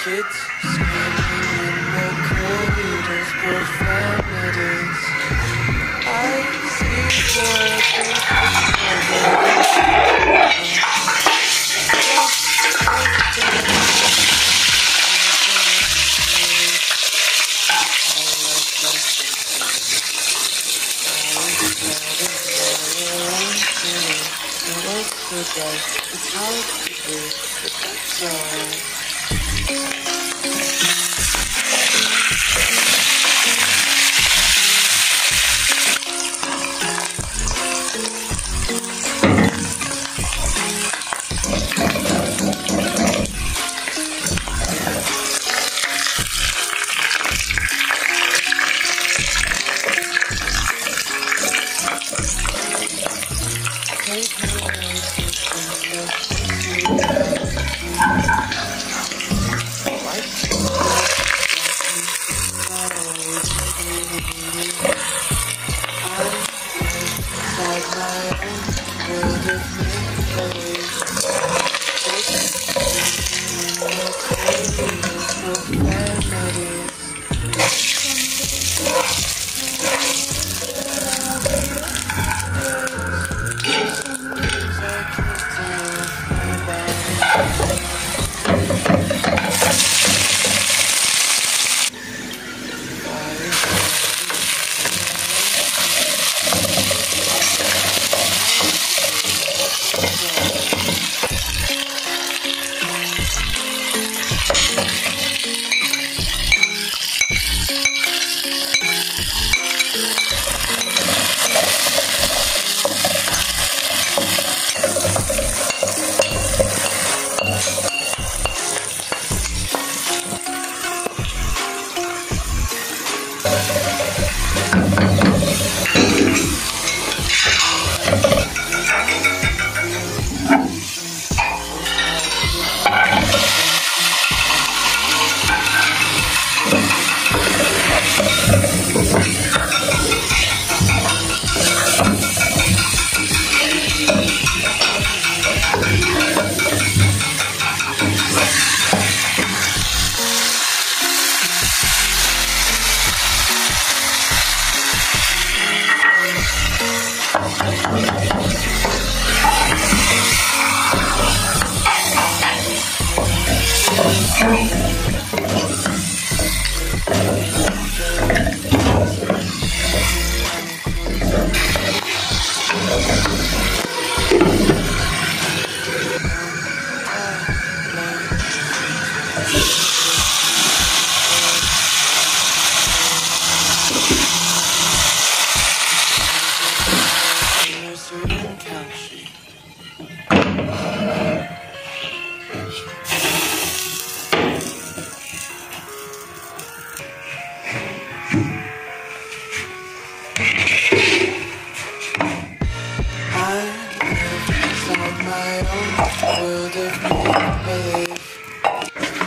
Kids screaming in the corridors, profanities. I see boys with it's hard to do, but that's all.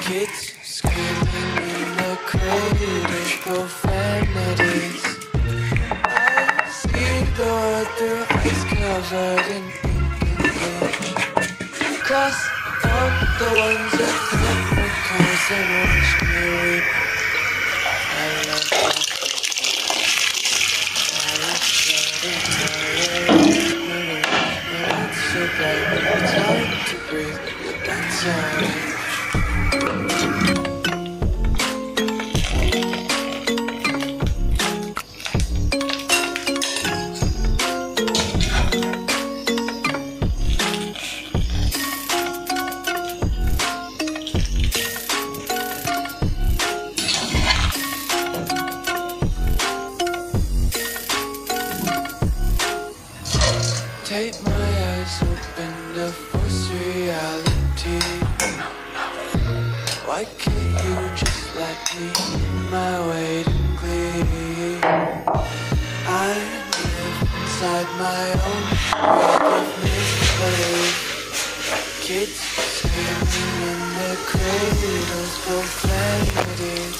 Kids screaming in the corridors, profanities. I see door through eyes covered in ink. Cross out the ones that never cause and watch me weep. I love you. It's hard to breathe, that's all. Take my eyes open to force reality. Why can't you just let me in my way to glee? I live inside my own world of misbelief. Kids screaming in their cradles, profanities.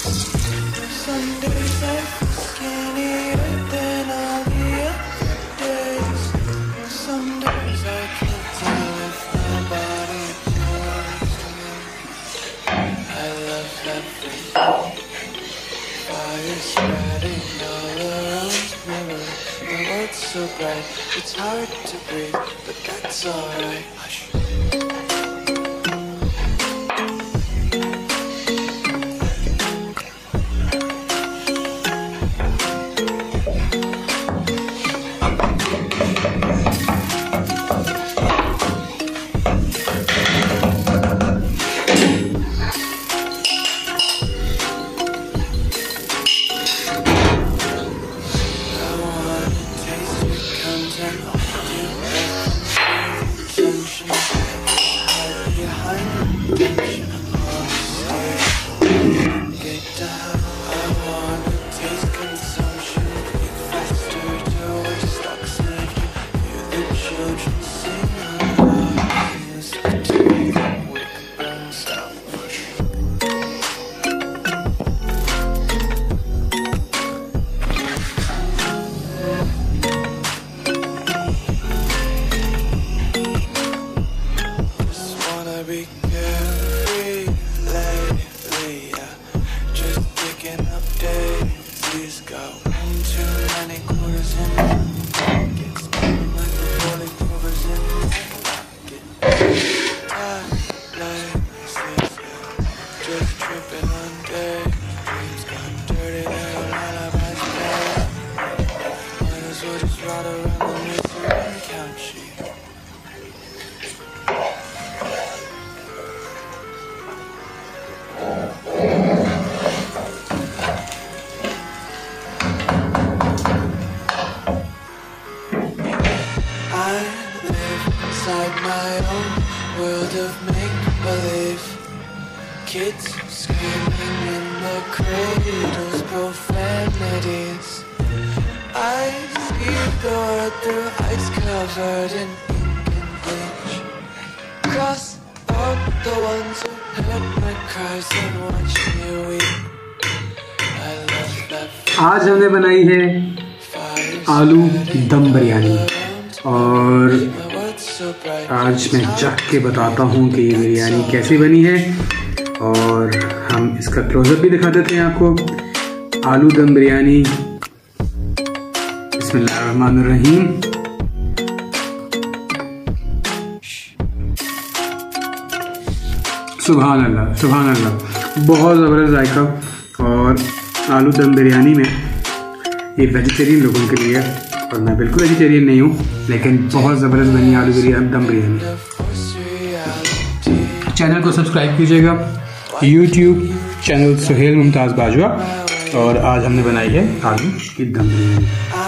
Some days I feel skinnier than all the other days. Some days I can't deal with my body. I love everything. Fire spreading all around me. The light's so bright, it's hard to breathe, but that's alright. Hush. Kids screaming in the cradles, profanities. I see the world through eyes covered in ink and bleach. Cross out the ones who heard my cries and watch me weep. I love that. आज हमने बनाई है आलू दम बिरयानी और आज मैं चख के बताता हूँ कि ये बिरयानी कैसी बनी है और हम इसका क्लोजअप भी दिखा देते हैं आपको। आलू दम बिरयानी। बिस्मिल्लाहिर्रहमानिर्रहीम। सुभान अल्लाह, सुभान अल्लाह। बहुत ज़बरदस्त जायका। और आलू दम बिरयानी में ये वेजिटेरियन लोगों के लिए है और मैं बिल्कुल वेजिटेरियन नहीं हूँ, लेकिन बहुत ज़बरदस्त बनी आलू बिरयानी, दम बिरयानी। चैनल को सब्सक्राइब कीजिएगा, YouTube चैनल सुहेल मुमताज बाजवा। और आज हमने बनाई है आलू की दम बिरयानी।